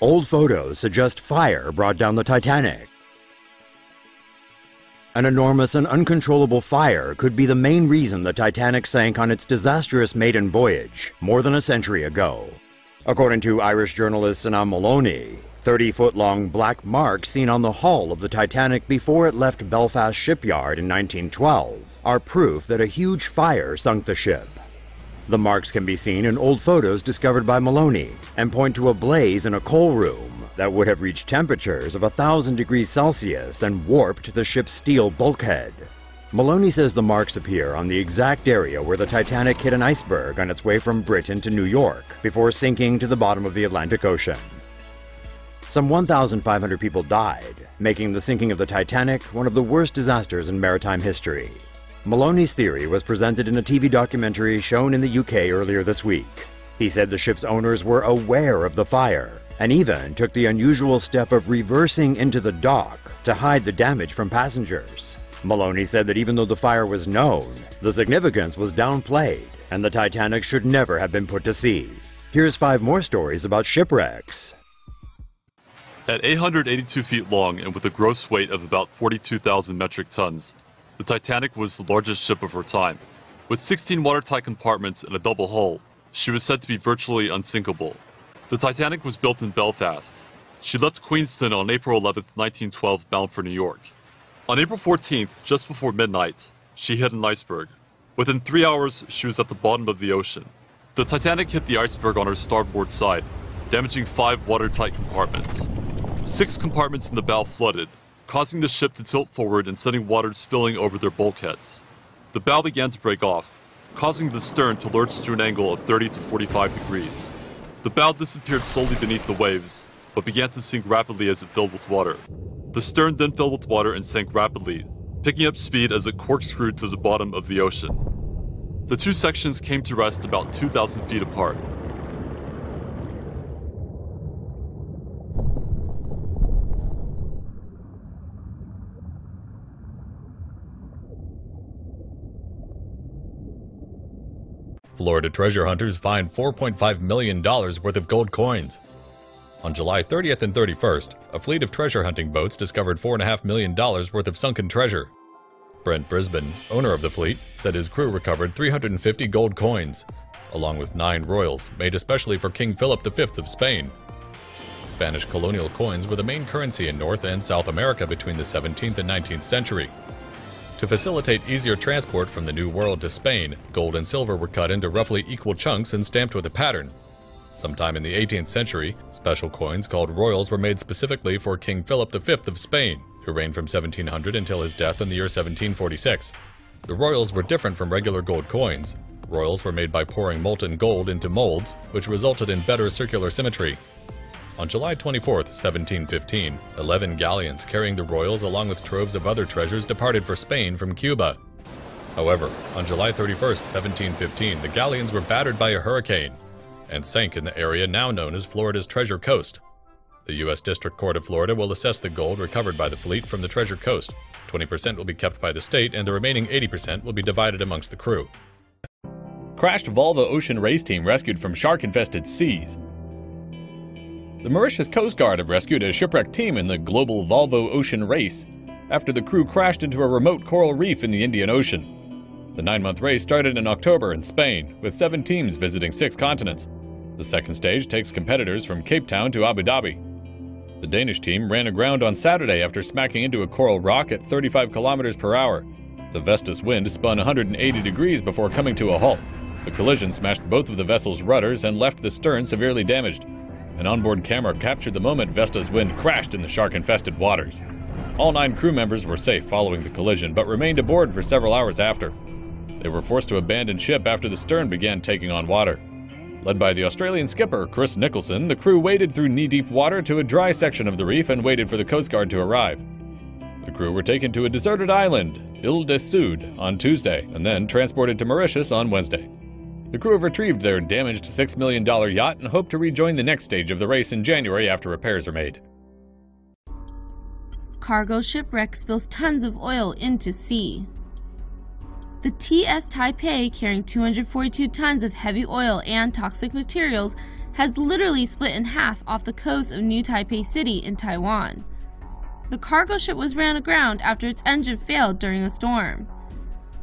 Old photos suggest fire brought down the Titanic. An enormous and uncontrollable fire could be the main reason the Titanic sank on its disastrous maiden voyage more than a century ago. According to Irish journalist Senan Molony, 30-foot-long black marks seen on the hull of the Titanic before it left Belfast Shipyard in 1912 are proof that a huge fire sunk the ship. The marks can be seen in old photos discovered by Molony and point to a blaze in a coal room that would have reached temperatures of 1,000 degrees Celsius and warped the ship's steel bulkhead. Molony says the marks appear on the exact area where the Titanic hit an iceberg on its way from Britain to New York before sinking to the bottom of the Atlantic Ocean. Some 1,500 people died, making the sinking of the Titanic one of the worst disasters in maritime history. Molony's theory was presented in a TV documentary shown in the UK earlier this week. He said the ship's owners were aware of the fire and even took the unusual step of reversing into the dock to hide the damage from passengers. Molony said that even though the fire was known, the significance was downplayed and the Titanic should never have been put to sea. Here's 5 more stories about shipwrecks. At 882 feet long and with a gross weight of about 42,000 metric tons, the Titanic was the largest ship of her time. With 16 watertight compartments and a double hull, she was said to be virtually unsinkable. The Titanic was built in Belfast. She left Queenstown on April 11, 1912, bound for New York. On April 14th, just before midnight, she hit an iceberg. Within 3 hours, she was at the bottom of the ocean. The Titanic hit the iceberg on her starboard side, damaging 5 watertight compartments. 6 compartments in the bow flooded, causing the ship to tilt forward and sending water spilling over their bulkheads. The bow began to break off, causing the stern to lurch to an angle of 30 to 45 degrees. The bow disappeared slowly beneath the waves, but began to sink rapidly as it filled with water. The stern then filled with water and sank rapidly, picking up speed as it corkscrewed to the bottom of the ocean. The 2 sections came to rest about 2,000 feet apart. Florida treasure hunters find $4.5 million worth of gold coins. On July 30th and 31st, a fleet of treasure hunting boats discovered $4.5 million worth of sunken treasure. Brent Brisbane, owner of the fleet, said his crew recovered 350 gold coins, along with 9 royals made especially for King Philip V of Spain. Spanish colonial coins were the main currency in North and South America between the 17th and 19th century. To facilitate easier transport from the New World to Spain, gold and silver were cut into roughly equal chunks and stamped with a pattern. Sometime in the 18th century, special coins called royals were made specifically for King Philip V of Spain, who reigned from 1700 until his death in the year 1746. The royals were different from regular gold coins. Royals were made by pouring molten gold into molds, which resulted in better circular symmetry. On July 24, 1715, 11 galleons carrying the royals along with troves of other treasures departed for Spain from Cuba. However, on July 31, 1715, the galleons were battered by a hurricane and sank in the area now known as Florida's Treasure Coast. The U.S. District Court of Florida will assess the gold recovered by the fleet from the Treasure Coast. 20% will be kept by the state and the remaining 80% will be divided amongst the crew. Crashed Volvo Ocean Race team rescued from shark-infested seas. The Mauritius Coast Guard have rescued a shipwrecked team in the global Volvo Ocean Race after the crew crashed into a remote coral reef in the Indian Ocean. The 9-month race started in October in Spain, with 7 teams visiting 6 continents. The second stage takes competitors from Cape Town to Abu Dhabi. The Danish team ran aground on Saturday after smacking into a coral rock at 35 kilometers per hour. The Vestas wind spun 180 degrees before coming to a halt. The collision smashed both of the vessel's rudders and left the stern severely damaged. An onboard camera captured the moment Vestas Wind crashed in the shark-infested waters. All 9 crew members were safe following the collision, but remained aboard for several hours after. They were forced to abandon ship after the stern began taking on water. Led by the Australian skipper, Chris Nicholson, the crew waded through knee-deep water to a dry section of the reef and waited for the Coast Guard to arrive. The crew were taken to a deserted island, Ile de Sud, on Tuesday, and then transported to Mauritius on Wednesday. The crew have retrieved their damaged $6 million yacht and hope to rejoin the next stage of the race in January after repairs are made. Cargo shipwreck spills tons of oil into sea. The TS Taipei, carrying 242 tons of heavy oil and toxic materials, has literally split in half off the coast of New Taipei City in Taiwan. The cargo ship was ran aground after its engine failed during a storm.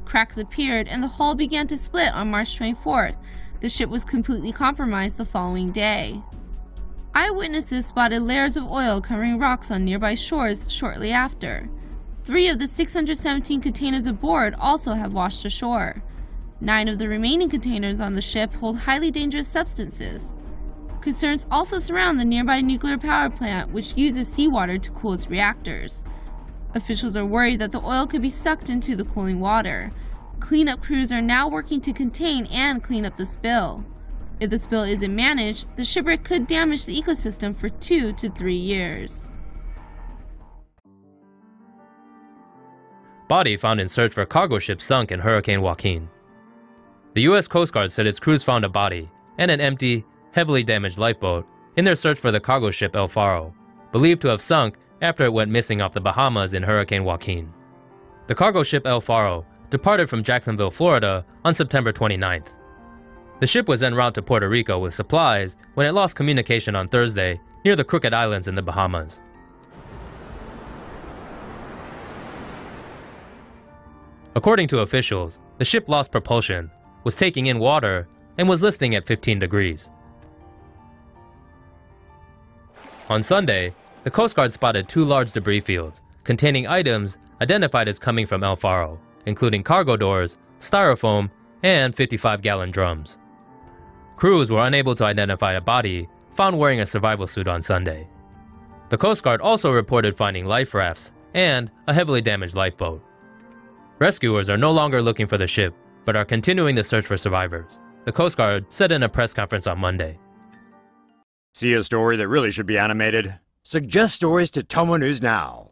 Cracks appeared and the hull began to split on March 24th. The ship was completely compromised the following day. Eyewitnesses spotted layers of oil covering rocks on nearby shores shortly after. 3 of the 617 containers aboard also have washed ashore. 9 of the remaining containers on the ship hold highly dangerous substances. Concerns also surround the nearby nuclear power plant, which uses seawater to cool its reactors. Officials are worried that the oil could be sucked into the cooling water. Cleanup crews are now working to contain and clean up the spill. If the spill isn't managed, the shipwreck could damage the ecosystem for 2 to 3 years. Body found in search for cargo ship sunk in Hurricane Joaquin. The U.S. Coast Guard said its crews found a body and an empty, heavily damaged lifeboat in their search for the cargo ship El Faro, believed to have sunk after it went missing off the Bahamas in Hurricane Joaquin. The cargo ship El Faro departed from Jacksonville, Florida on September 29th. The ship was en route to Puerto Rico with supplies when it lost communication on Thursday near the Crooked Islands in the Bahamas. According to officials, the ship lost propulsion, was taking in water, and was listing at 15 degrees. On Sunday, the Coast Guard spotted 2 large debris fields containing items identified as coming from El Faro, including cargo doors, styrofoam, and 55-gallon drums. Crews were unable to identify a body found wearing a survival suit on Sunday. The Coast Guard also reported finding life rafts and a heavily damaged lifeboat. Rescuers are no longer looking for the ship, but are continuing the search for survivors, the Coast Guard said in a press conference on Monday. See a story that really should be animated? Suggest stories to Tomo News now.